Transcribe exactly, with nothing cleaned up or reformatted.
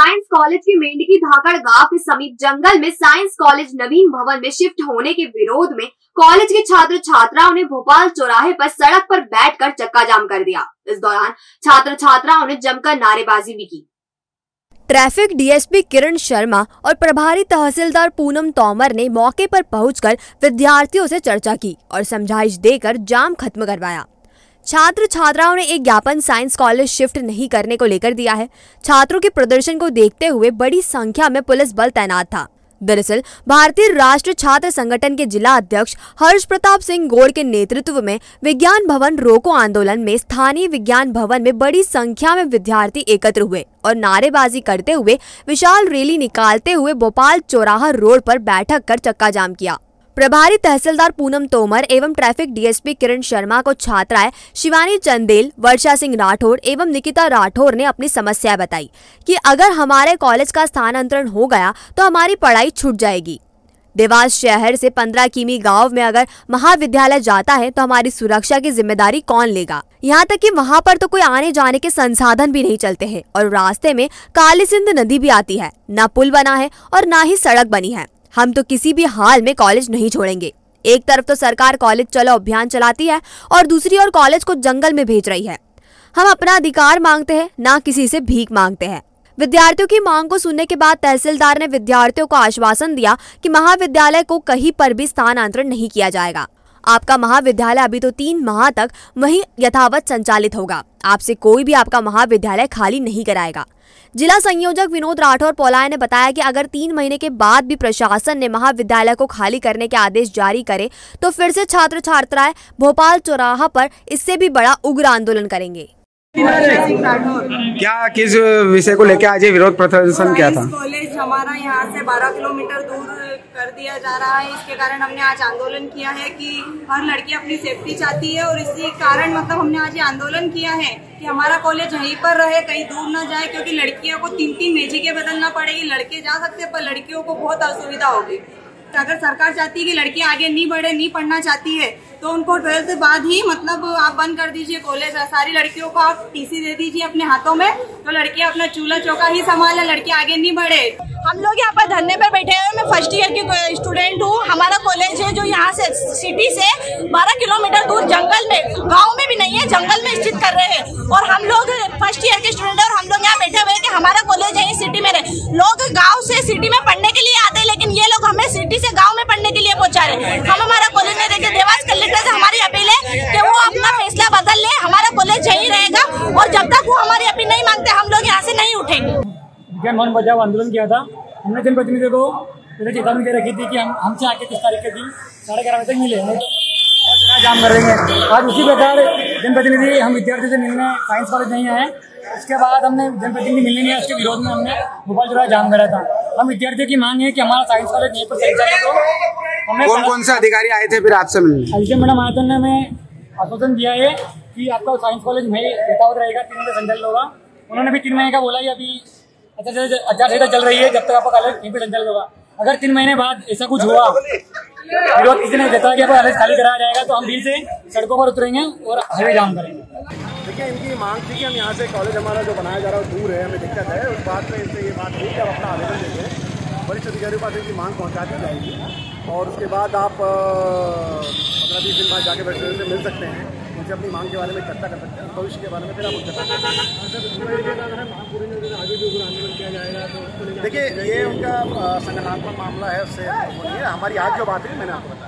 Science college के मेंढकी धाकड़ गांव के समीप जंगल में साइंस कॉलेज नवीन भवन में शिफ्ट होने के विरोध में कॉलेज के छात्र छात्राओं ने भोपाल चौराहे पर सड़क पर बैठकर चक्का जाम कर दिया। इस दौरान छात्र छात्राओं ने जमकर नारेबाजी भी की। Traffic D S P Kiran Sharma और प्रभारी तहसीलदार पूनम तोमर ने मौके पर पहुंचकर विद्यार्थियों से चर्चा की और समझाइश देकर जाम खत्म करवाया। छात्र छात्राओं ने एक ज्ञापन साइंस कॉलेज शिफ्ट नहीं करने को लेकर दिया है। छात्रों के प्रदर्शन को देखते हुए बड़ी संख्या में पुलिस बल तैनात था। दरअसल भारतीय राष्ट्रीय छात्र संगठन के जिला अध्यक्ष हर्ष प्रताप सिंह गौड़ के नेतृत्व में विज्ञान भवन रोको आंदोलन में स्थानीय विज्ञान भवन में बड़ी संख्या में विद्यार्थी एकत्र हुए और नारेबाजी करते हुए विशाल रैली निकालते हुए भोपाल चौराहा रोड पर बैठक कर चक्का जाम किया। प्रभारी तहसीलदार पूनम तोमर एवं traffic D S P Kiran Sharma को छात्राएं शिवानी चंदेल, वर्षा सिंह राठौर एवं निकिता राठौर ने अपनी समस्या बताई कि अगर हमारे कॉलेज का स्थानांतरण हो गया तो हमारी पढ़ाई छूट जाएगी। देवास शहर से पंद्रह किमी गांव में अगर महाविद्यालय जाता है तो हमारी सुरक्षा की जिम्मेदारी कौन लेगा। यहाँ तक कि वहाँ पर तो कोई आने जाने के संसाधन भी नहीं चलते हैं और रास्ते में काली नदी भी आती है। न पुल बना है और न ही सड़क बनी है। हम तो किसी भी हाल में कॉलेज नहीं छोड़ेंगे। एक तरफ तो सरकार कॉलेज चलो अभियान चलाती है और दूसरी ओर कॉलेज को जंगल में भेज रही है। हम अपना अधिकार मांगते हैं, ना किसी से भीख मांगते हैं। विद्यार्थियों की मांग को सुनने के बाद तहसीलदार ने विद्यार्थियों को आश्वासन दिया कि महाविद्यालय को कहीं पर भी स्थानांतरण नहीं किया जाएगा। आपका महाविद्यालय अभी तो तीन माह तक वही यथावत संचालित होगा। आपसे कोई भी आपका महाविद्यालय खाली नहीं कराएगा। जिला संयोजक विनोद राठौर पोलाये ने बताया कि अगर तीन महीने के बाद भी प्रशासन ने महाविद्यालय को खाली करने के आदेश जारी करे तो फिर से छात्र छात्राएं भोपाल चौराहा पर इससे भी बड़ा उग्र आंदोलन करेंगे। क्या किस विषय को लेकर आज विरोध प्रदर्शन किया था? कॉलेज हमारा यहाँ से बारह किलोमीटर दूर कर दिया जा रहा है। इसके कारण हमने आज आंदोलन किया है कि हर लड़की अपनी सेफ्टी चाहती है और इसी कारण मतलब हमने आज ये आंदोलन किया है कि हमारा कॉलेज यहीं पर रहे, कहीं दूर ना जाए, क्योंकि लड़कियों को तीन तीन मेजिकें बदलना पड़ेगी। लड़के जा सकते हैं पर लड़कियों को बहुत असुविधा होगी। तो अगर सरकार चाहती है कि लड़कियाँ आगे नहीं बढ़े, नहीं पढ़ना चाहती है तो उनको ट्वेल्थ बाद ही मतलब आप बंद कर दीजिए कॉलेज। सारी लड़कियों को आप टीसी दे दीजिए अपने हाथों में तो लड़कियां अपना चूल्हा चौका ही संभाले, लड़कियां आगे नहीं बढ़े। हम लोग यहाँ पर धरने पर बैठे हैं। मैं फर्स्ट ईयर की स्टूडेंट हूँ। हमारा कॉलेज है जो यहाँ से सिटी से बारह किलोमीटर दूर जंगल में, गाँव में भी नहीं है, जंगल में स्थित कर रहे हैं और हम लोग फर्स्ट ईयर के स्टूडेंट और हम लोग यहाँ बैठे हुए हैं कि हमारा कॉलेज है सिटी में। लोग गाँव से सिटी में पढ़ने के लिए आते हैं लेकिन ये लोग हमें सिटी से गाँव में पढ़ने के लिए पहुँचा रहे। हम हमारा कॉलेज में देखे देवास कलेक्टर से हमारी अपील है कि वो अपना फैसला बदल ले। हमारा कॉलेज यही रहेगा और जब तक वो हमारी अपील नहीं मांगते हम लोग यहाँ से नहीं उठेंगे। विज्ञान भवन बचाओ आंदोलन किया था। हमने जनप्रतिनिधियों को पहले चेतावनी दे रखी थी कि हम हमसे आके किस तारीख के दिन साढ़े ग्यारह बजे तक मिले और जाम करेंगे। आज उसी प्रकार जनप्रतिनिधि हम विद्यार्थियों से मिलने साइंस कॉलेज नहीं आए। उसके बाद हमने जनप्रतिनिधि मिलने नहीं आए, उसके विरोध में हमने भोपाल चौराहा जाम करा था। हम विद्यार्थियों की मांग है कि हमारा साइंस कॉलेज यहीं पर चल जाए। तो हमें कौन कौन से अधिकारी आए थे फिर आपसे मिलने? अभिषेक मैडम आए थे, उन्होंने हमें आश्वासन दिया है कि आपका साइंस कॉलेज में यथावत रहेगा, तीन महीने संचालित होगा। उन्होंने भी तीन महीने का बोला है अभी अच्छा अच्छा चल रही है, जब तक आपका कॉलेज यहीं पर संचालित होगा। अगर तीन महीने बाद ऐसा कुछ हुआ, विरोध किसी ने जताया कि कॉलेज खाली कराया जाएगा तो हम भी से सड़कों पर उतरेंगे और हाईवे जाम करेंगे। देखिए, इनकी मांग थी कि हम यहाँ से कॉलेज हमारा जो बनाया जा रहा है दूर है, हमें दिक्कत है। उस बात में इनसे ये बात हुई कि आप अपना आवेदन देंगे, वरिष्ठ अधिकारियों के पास इनकी मांग पहुँचा दी जाएगी और उसके बाद आप पंद्रह बीस दिन बाद जाके बैठे से मिल सकते हैं, उनसे अपनी मांग के बारे में चर्चा कर सकते हैं, भविष्य के बारे में फिर आप चर्चा कर सकते हैं। देखिए, ये उनका संगठनात्मक मामला है, उससे हमारी आज जो बात है मैंने आपको